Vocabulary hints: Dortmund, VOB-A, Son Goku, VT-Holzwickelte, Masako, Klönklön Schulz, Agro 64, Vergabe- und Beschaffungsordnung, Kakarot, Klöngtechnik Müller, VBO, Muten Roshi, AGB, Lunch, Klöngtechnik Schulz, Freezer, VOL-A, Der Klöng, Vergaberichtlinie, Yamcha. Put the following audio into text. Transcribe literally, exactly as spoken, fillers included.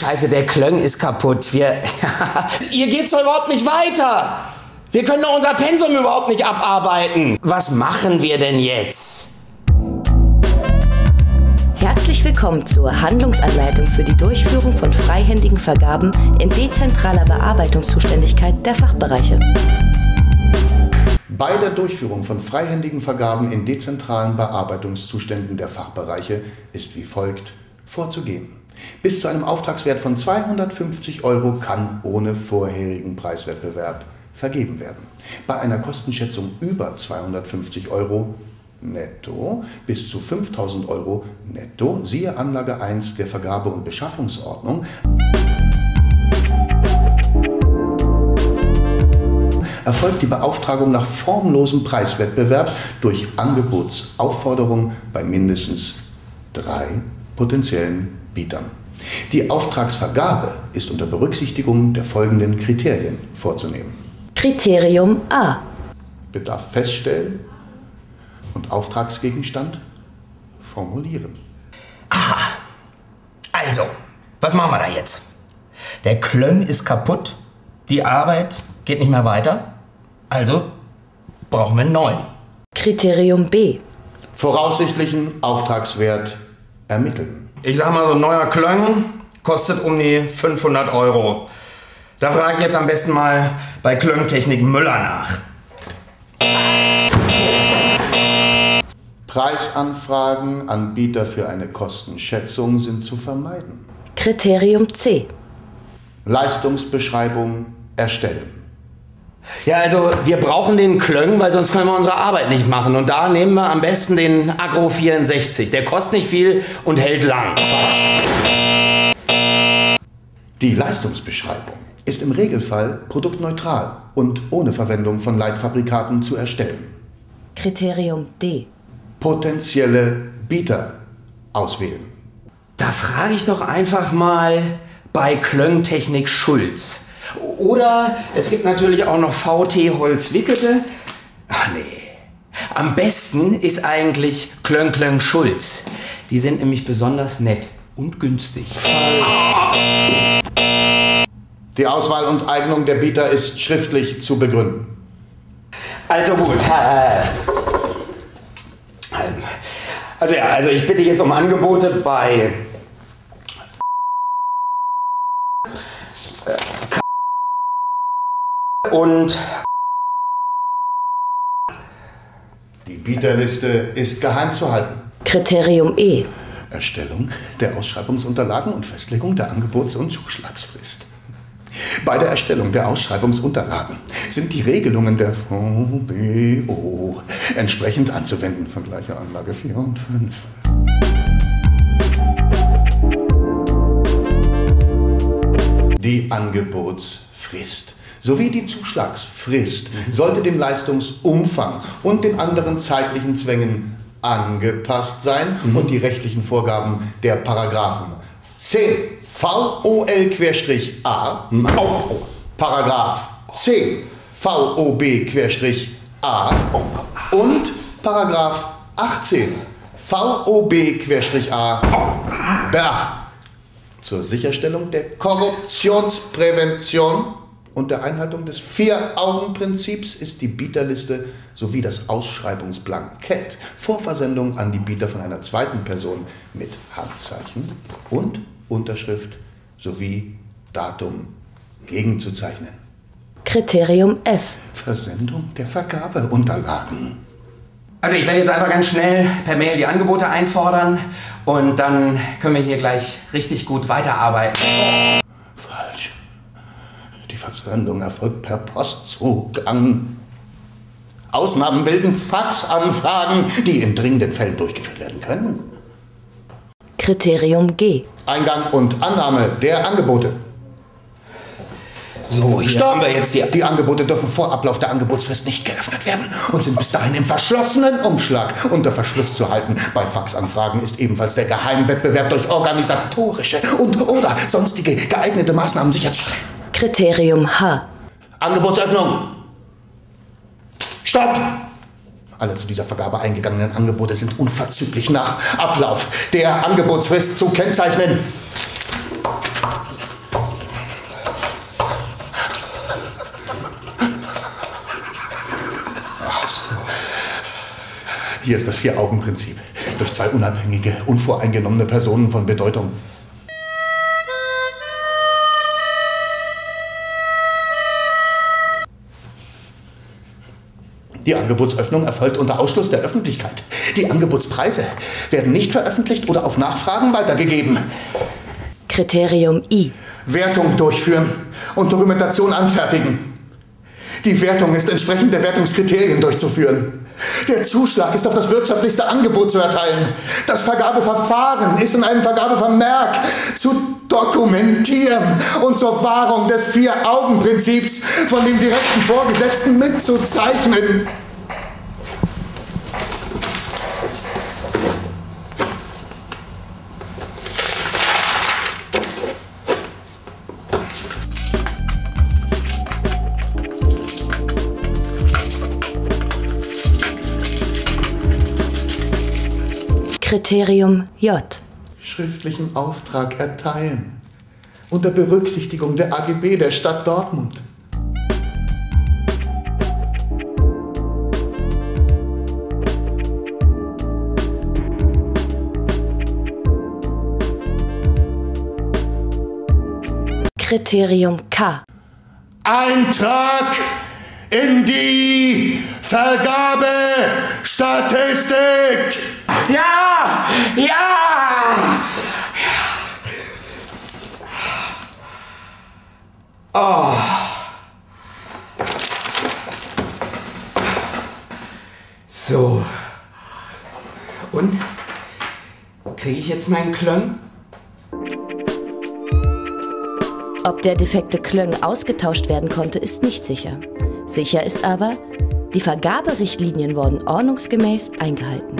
Scheiße, der Klöng ist kaputt. Wir Ihr geht's doch überhaupt nicht weiter. Wir können doch unser Pensum überhaupt nicht abarbeiten. Was machen wir denn jetzt? Herzlich willkommen zur Handlungsanleitung für die Durchführung von freihändigen Vergaben in dezentraler Bearbeitungszuständigkeit der Fachbereiche. Bei der Durchführung von freihändigen Vergaben in dezentralen Bearbeitungszuständen der Fachbereiche ist wie folgt vorzugehen. Bis zu einem Auftragswert von zweihundertfünfzig Euro kann ohne vorherigen Preiswettbewerb vergeben werden. Bei einer Kostenschätzung über zweihundertfünfzig Euro netto bis zu fünftausend Euro netto, siehe Anlage eins der Vergabe- und Beschaffungsordnung, erfolgt die Beauftragung nach formlosem Preiswettbewerb durch Angebotsaufforderung bei mindestens drei potenziellen Bietern. Die Auftragsvergabe ist unter Berücksichtigung der folgenden Kriterien vorzunehmen. Kriterium A. Bedarf feststellen und Auftragsgegenstand formulieren. Aha, also, was machen wir da jetzt? Der Klöng ist kaputt, die Arbeit geht nicht mehr weiter, also brauchen wir einen neuen. Kriterium B. Voraussichtlichen Auftragswert ermitteln. Ich sag mal, so ein neuer Klöng kostet um die fünfhundert Euro. Da frage ich jetzt am besten mal bei Klöngtechnik Müller nach. Preisanfragen an Bieter für eine Kostenschätzung sind zu vermeiden. Kriterium C. Leistungsbeschreibung erstellen. Ja, also wir brauchen den Klöng, weil sonst können wir unsere Arbeit nicht machen. Und da nehmen wir am besten den Agro vierundsechzig. Der kostet nicht viel und hält lang. Die Leistungsbeschreibung ist im Regelfall produktneutral und ohne Verwendung von Leitfabrikaten zu erstellen. Kriterium D. Potenzielle Bieter auswählen. Da frage ich doch einfach mal bei Klöngtechnik Schulz. Oder es gibt natürlich auch noch V T-Holzwickelte. Ach nee. Am besten ist eigentlich Klönklön Schulz. Die sind nämlich besonders nett und günstig. Die Auswahl und Eignung der Bieter ist schriftlich zu begründen. Also gut. Also ja, also ich bitte jetzt um Angebote bei und die Bieterliste ist geheim zu halten. Kriterium E. Erstellung der Ausschreibungsunterlagen und Festlegung der Angebots- und Zuschlagsfrist. Bei der Erstellung der Ausschreibungsunterlagen sind die Regelungen der V B O entsprechend anzuwenden. Vergleiche Anlage vier und fünf. Die Angebotsfrist sowie die Zuschlagsfrist sollte dem Leistungsumfang und den anderen zeitlichen Zwängen angepasst sein mhm. und die rechtlichen Vorgaben der Paragraphen zehn V O L A, mhm. Paragraph zehn V O B A und Paragraph achtzehn V O B A beachten. Zur Sicherstellung der Korruptionsprävention und der Einhaltung des Vier-Augen-Prinzips ist die Bieterliste sowie das Ausschreibungsblankett vor Versendung an die Bieter von einer zweiten Person mit Handzeichen und Unterschrift sowie Datum gegenzuzeichnen. Kriterium F. Versendung der Vergabeunterlagen. Also ich werde jetzt einfach ganz schnell per Mail die Angebote einfordern und dann können wir hier gleich richtig gut weiterarbeiten. Falsch. Die Versendung erfolgt per Postzugang. Ausnahmen bilden Faxanfragen, die in dringenden Fällen durchgeführt werden können. Kriterium G. Eingang und Annahme der Angebote. So, hier Stopp. Haben wir jetzt hier. Die Angebote dürfen vor Ablauf der Angebotsfrist nicht geöffnet werden und sind bis dahin im verschlossenen Umschlag unter Verschluss zu halten. Bei Faxanfragen ist ebenfalls der Geheimwettbewerb durch organisatorische und oder sonstige geeignete Maßnahmen sicherzustellen. Kriterium H. Angebotsöffnung. Stopp! Alle zu dieser Vergabe eingegangenen Angebote sind unverzüglich nach Ablauf der Angebotsfrist zu kennzeichnen. Hier ist das Vier-Augen-Prinzip. Durch zwei unabhängige, unvoreingenommene Personen von Bedeutung. Die Angebotsöffnung erfolgt unter Ausschluss der Öffentlichkeit. Die Angebotspreise werden nicht veröffentlicht oder auf Nachfragen weitergegeben. Kriterium I. Wertung durchführen und Dokumentation anfertigen. Die Wertung ist entsprechend der Wertungskriterien durchzuführen. Der Zuschlag ist auf das wirtschaftlichste Angebot zu erteilen. Das Vergabeverfahren ist in einem Vergabevermerk zu dokumentieren und zur Wahrung des Vier-Augen-Prinzips von dem direkten Vorgesetzten mitzuzeichnen. Kriterium J. Schriftlichen Auftrag erteilen. Unter Berücksichtigung der A G B der Stadt Dortmund. Kriterium K. Eintrag in die Vergabestatistik. Ja! Ja! Ja! Oh. So. Und? Kriege ich jetzt meinen Klöng? Ob der defekte Klöng ausgetauscht werden konnte, ist nicht sicher. Sicher ist aber, die Vergaberichtlinien wurden ordnungsgemäß eingehalten.